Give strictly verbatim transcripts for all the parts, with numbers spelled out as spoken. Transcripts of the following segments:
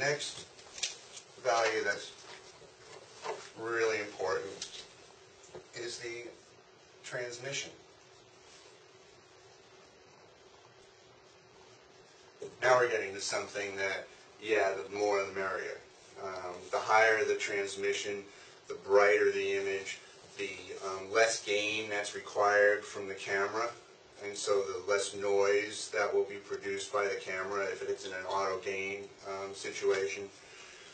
next value that's really important is the transmission. Now we're getting to something that, yeah, the more the merrier. Um, the higher the transmission, the brighter the image, the um, less gain that's required from the camera, and so the less noise that will be produced by the camera if it's in an auto gain um, situation.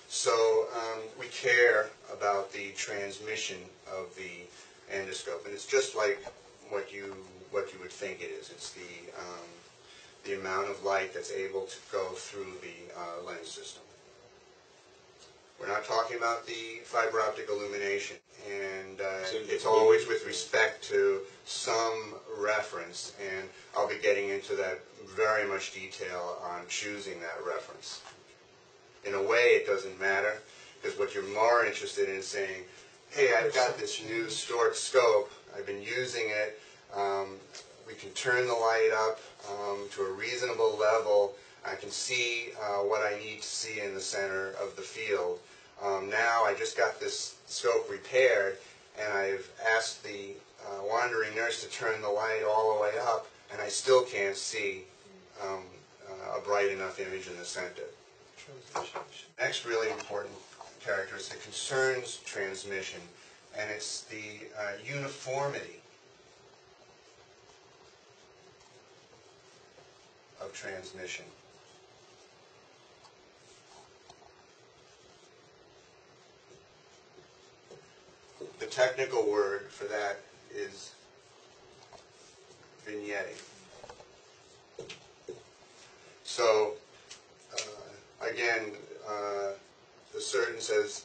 So um, we care about the transmission of the endoscope, and it's just like what you what you would think it is. It's the um, the amount of light that's able to go through the uh, lens system. We're not talking about the fiber optic illumination, and uh, it's always with respect to some reference, and I'll be getting into that very much detail on choosing that reference. In a way, it doesn't matter, because what you're more interested in is saying, hey, I've got this new Stork scope, I've been using it, um, we can turn the light up um, to a reasonable level, I can see uh, what I need to see in the center of the field. Um, now I just got this scope repaired, and I've asked the uh, wandering nurse to turn the light all the way up, and I still can't see um, uh, a bright enough image in the center. Next really important characteristic concerns transmission, and it's the uh, uniformity of transmission. The technical word for that is vignetting. So, uh, again, uh, the surgeon says,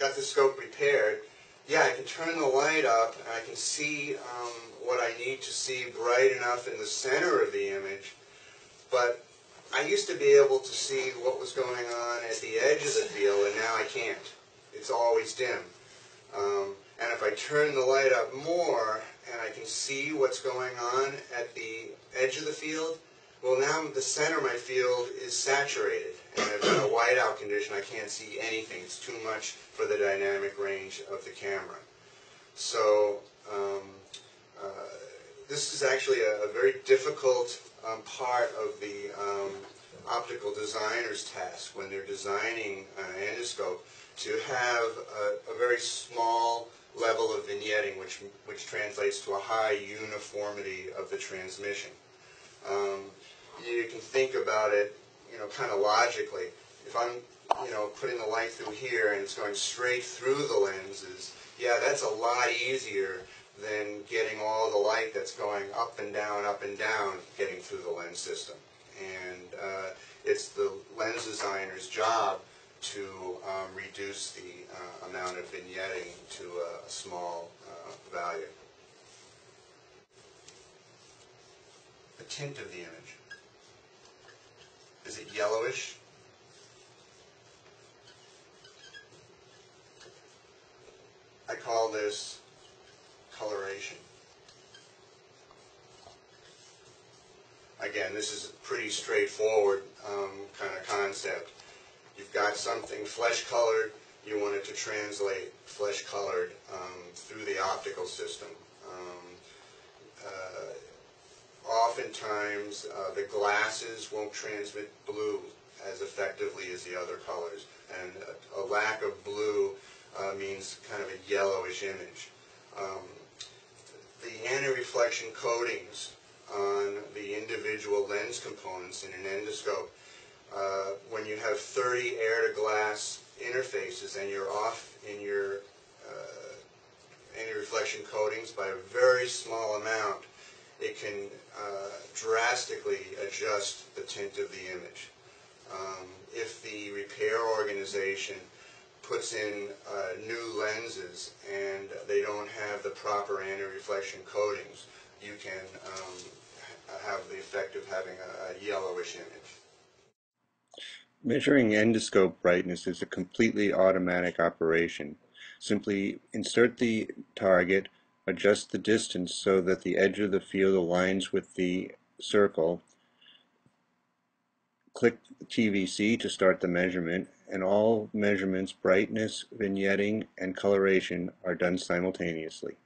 got the scope repaired. Yeah, I can turn the light up and I can see um, what I need to see bright enough in the center of the image, but I used to be able to see what was going on at the edge of the field, and now I can't. It's always dim. Um, and if I turn the light up more and I can see what's going on at the edge of the field, well, now the center of my field is saturated, and I've got a whiteout condition. I can't see anything. It's too much for the dynamic range of the camera. So um, uh, this is actually a, a very difficult um, part of the um, optical designer's task when they're designing an endoscope, to have a, a very small level of vignetting, which, which translates to a high uniformity of the transmission. Um, you can think about it, you know, kind of logically. If I'm, you know, putting the light through here and it's going straight through the lenses, yeah, that's a lot easier than getting all the light that's going up and down, up and down, getting through the lens system. And uh, it's the lens designer's job to um, reduce the uh, amount of vignetting to a, a small uh, value. The tint of the image. Is it yellowish? I call this coloration. Again, this is a pretty straightforward um, kind of concept. You've got something flesh-colored, you want it to translate flesh-colored um, through the optical system. Um, uh, oftentimes, uh, the glasses won't transmit blue as effectively as the other colors, and a, a lack of blue uh, means kind of a yellowish image. Um, the anti-reflection coatings on the individual lens components in an endoscope, Uh, when you have thirty air-to-glass interfaces and you're off in your uh, anti-reflection coatings by a very small amount, it can uh, drastically adjust the tint of the image. Um, if the repair organization puts in uh, new lenses and they don't have the proper anti-reflection coatings, you can um, have the effect of having a yellowish image. Measuring endoscope brightness is a completely automatic operation. Simply insert the target, adjust the distance so that the edge of the field aligns with the circle, Click T V C to start the measurement, and all measurements, brightness, vignetting, and coloration are done simultaneously.